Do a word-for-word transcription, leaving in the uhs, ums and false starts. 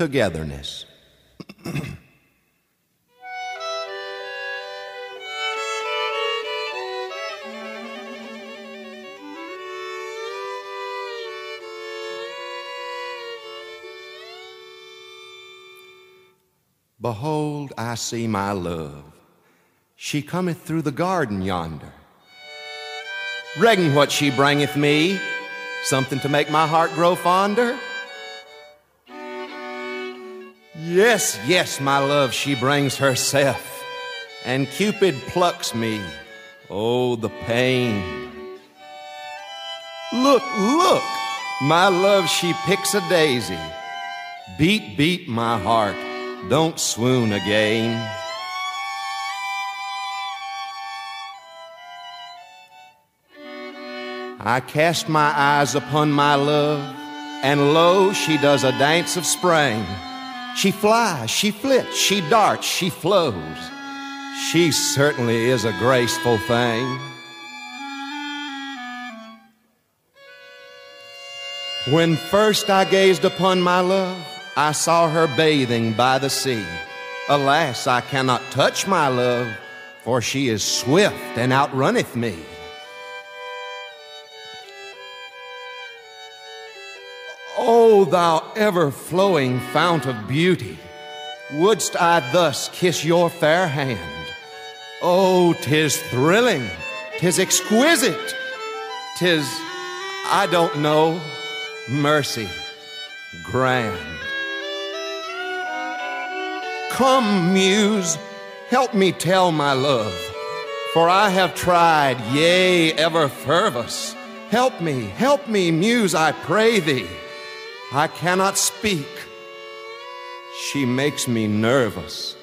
togetherness. Behold, I see my love. She cometh through the garden yonder. Reckon what she bringeth me, something to make my heart grow fonder. Yes, yes, my love, she brings herself, and Cupid plucks me. Oh, the pain. Look, look, my love, she picks a daisy. Beat, beat, my heart, don't swoon again. I cast my eyes upon my love, and lo, she does a dance of spring. She flies, she flits, she darts, she flows. She certainly is a graceful thing. When first I gazed upon my love, I saw her bathing by the sea. Alas, I cannot touch my love, for she is swift and outrunneth me. O thou ever-flowing fount of beauty, wouldst I thus kiss your fair hand? Oh, tis thrilling, tis exquisite, tis, I don't know, mercy, grand. Come, muse, help me tell my love, for I have tried, yea, ever fervous. Help me, help me, muse, I pray thee. I cannot speak. She makes me nervous.